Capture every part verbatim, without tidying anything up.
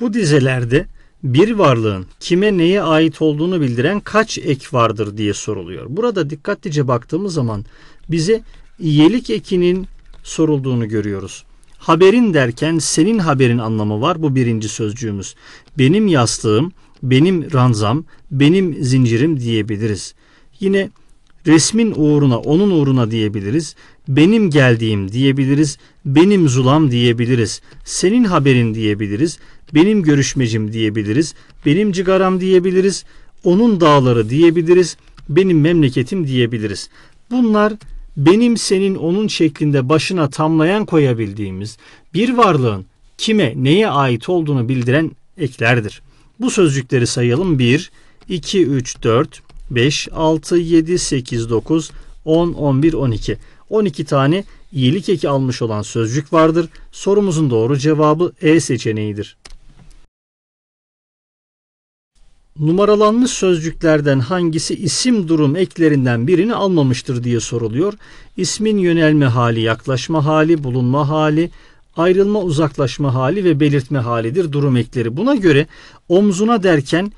Bu dizelerde bir varlığın kime neye ait olduğunu bildiren kaç ek vardır diye soruluyor. Burada dikkatlice baktığımız zaman bize iyelik ekinin sorulduğunu görüyoruz. Haberin derken senin haberin anlamı var. Bu birinci sözcüğümüz. Benim yastığım, benim ranzam, benim zincirim diyebiliriz. Yine resmin uğruna, onun uğruna diyebiliriz. Benim geldiğim diyebiliriz. Benim zulam diyebiliriz. Senin haberin diyebiliriz. Benim görüşmecim diyebiliriz. Benim cigaram diyebiliriz. Onun dağları diyebiliriz. Benim memleketim diyebiliriz. Bunlar benim, senin, onun şeklinde başına tamlayan koyabildiğimiz bir varlığın kime, neye ait olduğunu bildiren eklerdir. Bu sözcükleri sayalım. bir, iki, üç, dört, beş, altı, yedi, sekiz, dokuz, on, on bir, on iki. on iki tane iyilik eki almış olan sözcük vardır. Sorumuzun doğru cevabı E seçeneğidir. Numaralanmış sözcüklerden hangisi isim durum eklerinden birini almamıştır diye soruluyor. İsmin yönelme hali, yaklaşma hali, bulunma hali, ayrılma, uzaklaşma hali ve belirtme halidir durum ekleri. Buna göre omzuna derken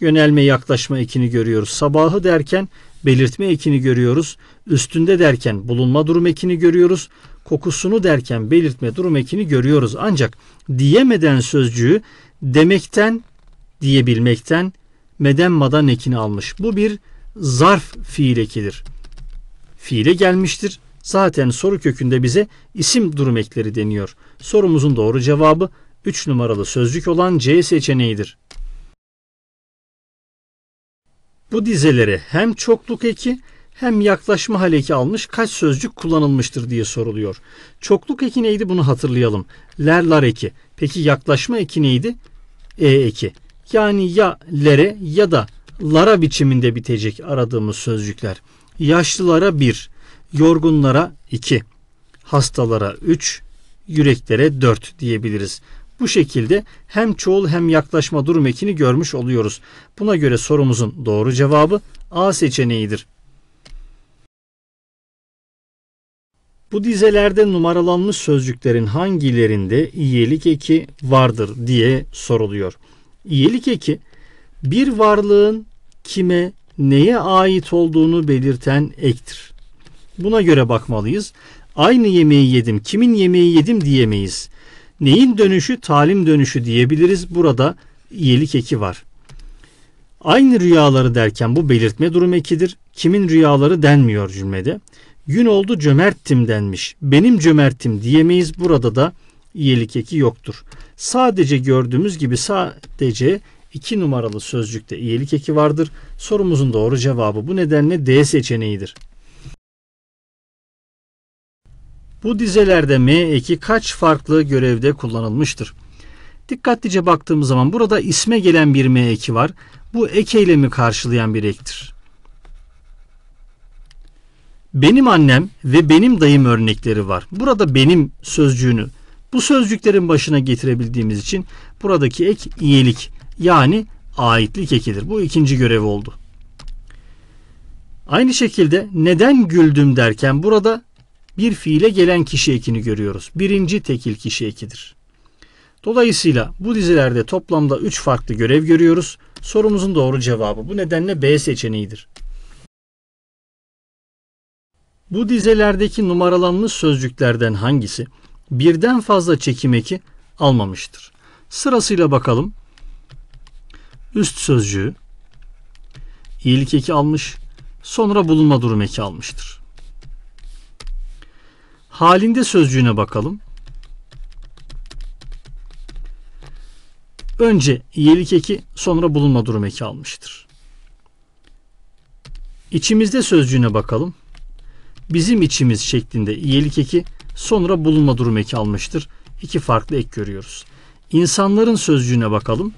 yönelme, yaklaşma ekini görüyoruz. Sabahı derken belirtme ekini görüyoruz. Üstünde derken bulunma durum ekini görüyoruz. Kokusunu derken belirtme durum ekini görüyoruz. Ancak diyemeden sözcüğü demekten, diyebilmekten, meden madan ekini almış. Bu bir zarf fiil ekidir. Fiile gelmiştir. Zaten soru kökünde bize isim durum ekleri deniyor. Sorumuzun doğru cevabı üç numaralı sözcük olan C seçeneğidir. Bu dizelere hem çokluk eki hem yaklaşma hal eki almış kaç sözcük kullanılmıştır diye soruluyor. Çokluk eki neydi, bunu hatırlayalım. Ler, lar eki. Peki yaklaşma eki neydi? E eki. Yani ya lere ya da lara biçiminde bitecek aradığımız sözcükler. Yaşlılara bir, yorgunlara iki, hastalara üç, yüreklere dört diyebiliriz. Bu şekilde hem çoğul hem yaklaşma durum ekini görmüş oluyoruz. Buna göre sorumuzun doğru cevabı A seçeneğidir. Bu dizelerde numaralanmış sözcüklerin hangilerinde iyelik eki vardır diye soruluyor. İyelik eki bir varlığın kime, neye ait olduğunu belirten ektir. Buna göre bakmalıyız. Aynı yemeği yedim, kimin yemeği yedim diyemeyiz. Neyin dönüşü? Talim dönüşü diyebiliriz. Burada iyelik eki var. Aynı rüyaları derken bu belirtme durum ekidir. Kimin rüyaları denmiyor cümlede. Gün oldu cömerttim denmiş. Benim cömerttim diyemeyiz. Burada da iyelik eki yoktur. Sadece gördüğümüz gibi sadece iki numaralı sözcükte iyelik eki vardır. Sorumuzun doğru cevabı bu nedenle D seçeneğidir. Bu dizelerde M eki kaç farklı görevde kullanılmıştır? Dikkatlice baktığımız zaman burada isme gelen bir M eki var. Bu ek eylemi karşılayan bir ektir. Benim annem ve benim dayım örnekleri var. Burada benim sözcüğünü bu sözcüklerin başına getirebildiğimiz için buradaki ek iyelik, yani aitlik ekidir. Bu ikinci görev oldu. Aynı şekilde neden güldüm derken burada bir fiile gelen kişi ekini görüyoruz. Birinci tekil kişi ekidir. Dolayısıyla bu dizelerde toplamda üç farklı görev görüyoruz. Sorumuzun doğru cevabı bu nedenle B seçeneğidir. Bu dizelerdeki numaralanmış sözcüklerden hangisi birden fazla çekim eki almamıştır? Sırasıyla bakalım. Üst sözcüğü iyilik eki almış, sonra bulunma durum eki almıştır. Halinde sözcüğüne bakalım. Önce iyilik eki, sonra bulunma durum eki almıştır. İçimizde sözcüğüne bakalım. Bizim içimiz şeklinde iyilik eki, sonra bulunma durum eki almıştır. İki farklı ek görüyoruz. İnsanların sözcüğüne bakalım.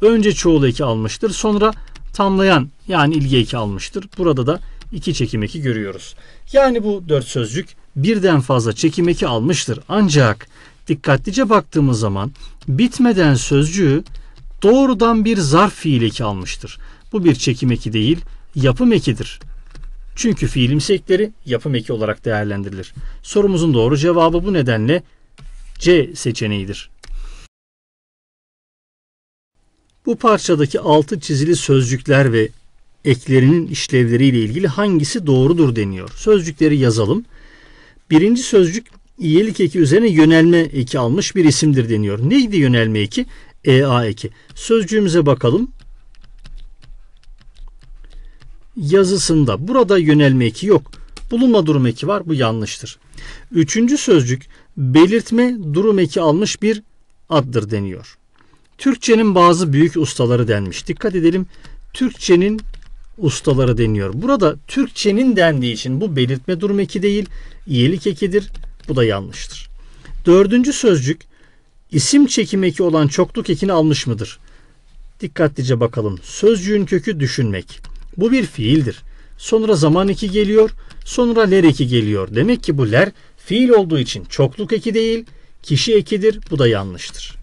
Önce çoğul eki almıştır, sonra tamlayan yani ilgi eki almıştır. Burada da iki çekim eki görüyoruz. Yani bu dört sözcük birden fazla çekim eki almıştır. Ancak dikkatlice baktığımız zaman bitmeden sözcüğü doğrudan bir zarf fiil eki almıştır. Bu bir çekim eki değil, yapım ekidir. Çünkü fiilimsi ekleri yapım eki olarak değerlendirilir. Sorumuzun doğru cevabı bu nedenle C seçeneğidir. Bu parçadaki altı çizili sözcükler ve eklerinin işlevleriyle ilgili hangisi doğrudur deniyor. Sözcükleri yazalım. Birinci sözcük iyilik eki üzerine yönelme eki almış bir isimdir deniyor. Neydi yönelme eki? E A eki. Sözcüğümüze bakalım. Yazısında burada yönelme eki yok. Bulunma durum eki var. Bu yanlıştır. Üçüncü sözcük belirtme durum eki almış bir addır deniyor. Türkçenin bazı büyük ustaları denmiş. Dikkat edelim. Türkçenin ustaları deniyor. Burada Türkçenin dendiği için bu belirtme durum eki değil, iyilik ekidir. Bu da yanlıştır. Dördüncü sözcük isim çekim eki olan çokluk ekini almış mıdır? Dikkatlice bakalım. Sözcüğün kökü düşünmek. Bu bir fiildir. Sonra zaman eki geliyor. Sonra ler eki geliyor. Demek ki bu ler fiil olduğu için çokluk eki değil, kişi ekidir. Bu da yanlıştır.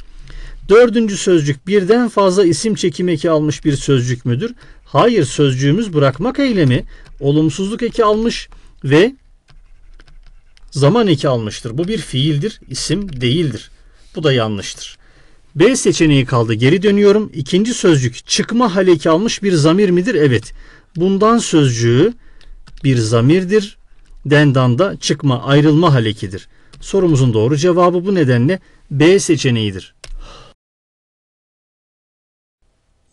Dördüncü sözcük birden fazla isim çekim eki almış bir sözcük müdür? Hayır, sözcüğümüz bırakmak eylemi olumsuzluk eki almış ve zaman eki almıştır. Bu bir fiildir, isim değildir. Bu da yanlıştır. B seçeneği kaldı. Geri dönüyorum. İkinci sözcük çıkma hal eki almış bir zamir midir? Evet. Bundan sözcüğü bir zamirdir. Dendan da çıkma, ayrılma hal ekidir. Sorumuzun doğru cevabı bu nedenle B seçeneğidir.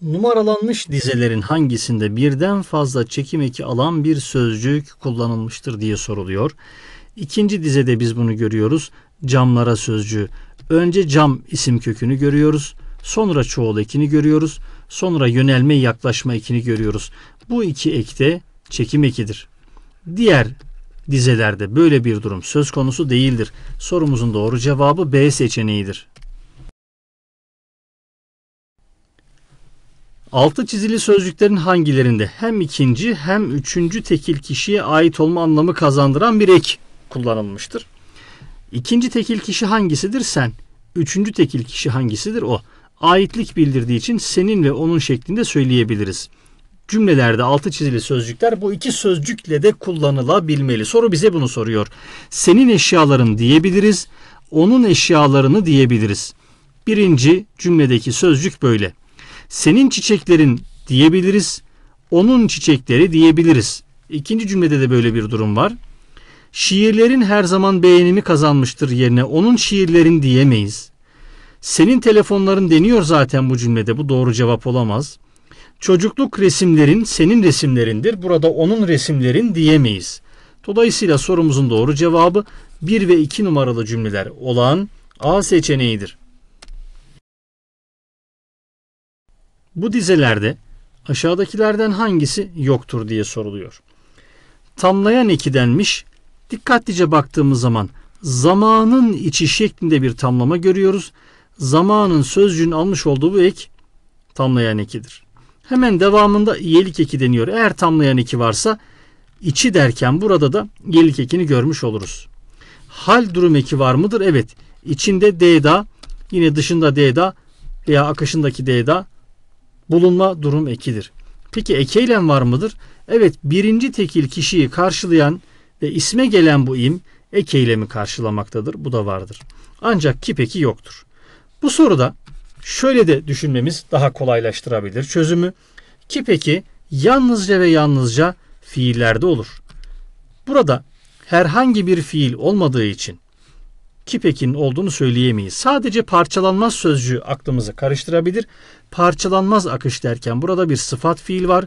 Numaralanmış dizelerin hangisinde birden fazla çekim eki alan bir sözcük kullanılmıştır diye soruluyor. İkinci dizede biz bunu görüyoruz. Camlara sözcüğü. Önce cam isim kökünü görüyoruz. Sonra çoğul ekini görüyoruz. Sonra yönelme yaklaşma ekini görüyoruz. Bu iki ek de çekim ekidir. Diğer dizelerde böyle bir durum söz konusu değildir. Sorumuzun doğru cevabı B seçeneğidir. Altı çizili sözcüklerin hangilerinde hem ikinci hem üçüncü tekil kişiye ait olma anlamı kazandıran bir ek kullanılmıştır? İkinci tekil kişi hangisidir? Sen. Üçüncü tekil kişi hangisidir? O. Aitlik bildirdiği için senin ve onun şeklinde söyleyebiliriz. Cümlelerde altı çizili sözcükler bu iki sözcükle de kullanılabilmeli. Soru bize bunu soruyor. Senin eşyaların diyebiliriz, onun eşyalarını diyebiliriz. Birinci cümledeki sözcük böyle. Senin çiçeklerin diyebiliriz, onun çiçekleri diyebiliriz. İkinci cümlede de böyle bir durum var. Şiirlerin her zaman beğenimi kazanmıştır yerine onun şiirlerin diyemeyiz. Senin telefonların deniyor zaten bu cümlede. Bu doğru cevap olamaz. Çocukluk resimlerin senin resimlerindir. Burada onun resimlerin diyemeyiz. Dolayısıyla sorumuzun doğru cevabı bir ve iki numaralı cümleler olan A seçeneğidir. Bu dizelerde aşağıdakilerden hangisi yoktur diye soruluyor. Tamlayan eki denmiş. Dikkatlice baktığımız zaman zamanın içi şeklinde bir tamlama görüyoruz. Zamanın sözcüğünün almış olduğu bu ek tamlayan ekidir. Hemen devamında iyilik eki deniyor. Eğer tamlayan eki varsa içi derken burada da iyilik ekini görmüş oluruz. Hal durum eki var mıdır? Evet. İçinde deda, yine dışında deda veya akışındaki deda bulunma durum ekidir. Peki ek eylem var mıdır? Evet, birinci tekil kişiyi karşılayan ve isme gelen bu im ek eylemi karşılamaktadır. Bu da vardır. Ancak kip eki yoktur. Bu soruda şöyle de düşünmemiz daha kolaylaştırabilir çözümü. Kip eki yalnızca ve yalnızca fiillerde olur. Burada herhangi bir fiil olmadığı için kip ekinin olduğunu söyleyemeyiz. Sadece parçalanmaz sözcüğü aklımızı karıştırabilir. Parçalanmaz akış derken burada bir sıfat fiil var.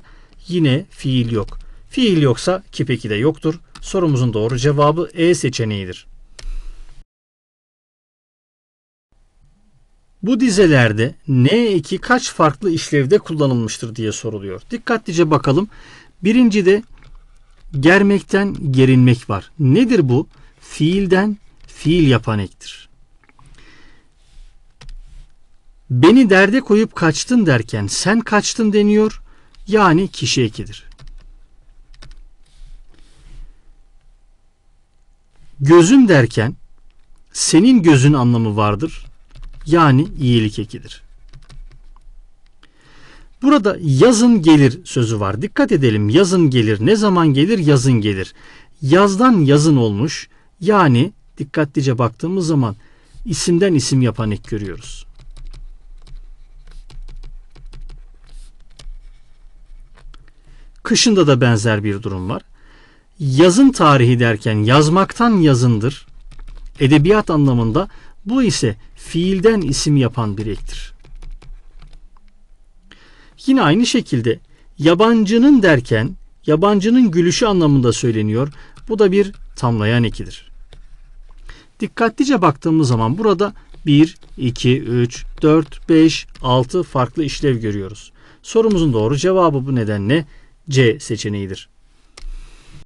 Yine fiil yok. Fiil yoksa kip eki de yoktur. Sorumuzun doğru cevabı E seçeneğidir. Bu dizelerde N eki kaç farklı işlevde kullanılmıştır diye soruluyor. Dikkatlice bakalım. Birincide germekten gerinmek var. Nedir bu? Fiilden fiil yapan ektir. Beni derde koyup kaçtın derken sen kaçtın deniyor. Yani kişi ekidir. Gözüm derken senin gözün anlamı vardır. Yani iyilik ekidir. Burada yazın gelir sözü var. Dikkat edelim. Yazın gelir. Ne zaman gelir? Yazın gelir. Yazdan yazın olmuş. Yani dikkatlice baktığımız zaman isimden isim yapan ek görüyoruz. Kışında da benzer bir durum var. Yazın tarihi derken yazmaktan yazındır. Edebiyat anlamında bu ise fiilden isim yapan bir ektir. Yine aynı şekilde yabancının derken yabancının gülüşü anlamında söyleniyor. Bu da bir tamlayan ekidir. Dikkatlice baktığımız zaman burada bir, iki, üç, dört, beş, altı farklı işlev görüyoruz. Sorumuzun doğru cevabı bu nedenle C seçeneğidir.